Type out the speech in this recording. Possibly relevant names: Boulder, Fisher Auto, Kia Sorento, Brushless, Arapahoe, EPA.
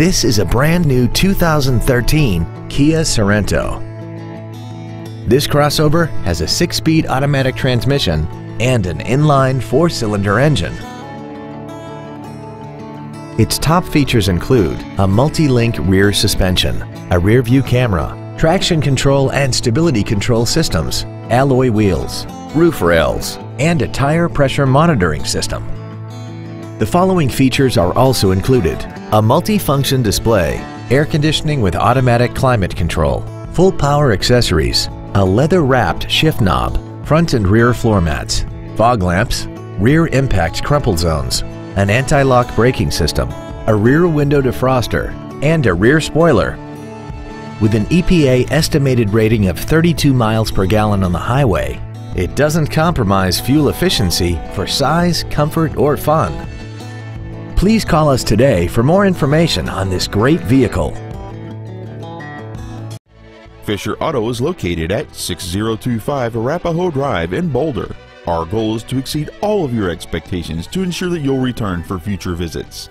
This is a brand new 2013 Kia Sorento. This crossover has a 6-speed automatic transmission and an inline 4-cylinder engine. Its top features include a multi-link rear suspension, a rear-view camera, traction control and stability control systems, alloy wheels, roof rails, and a tire pressure monitoring system. The following features are also included: a multi-function display, air conditioning with automatic climate control, full power accessories, a leather-wrapped shift knob, front and rear floor mats, fog lamps, rear impact crumple zones, an anti-lock braking system, a rear window defroster, and a rear spoiler. With an EPA estimated rating of 32 miles per gallon on the highway, it doesn't compromise fuel efficiency for size, comfort, or fun. Please call us today for more information on this great vehicle. Fisher Auto is located at 6025 Arapahoe Drive in Boulder. Our goal is to exceed all of your expectations to ensure that you'll return for future visits.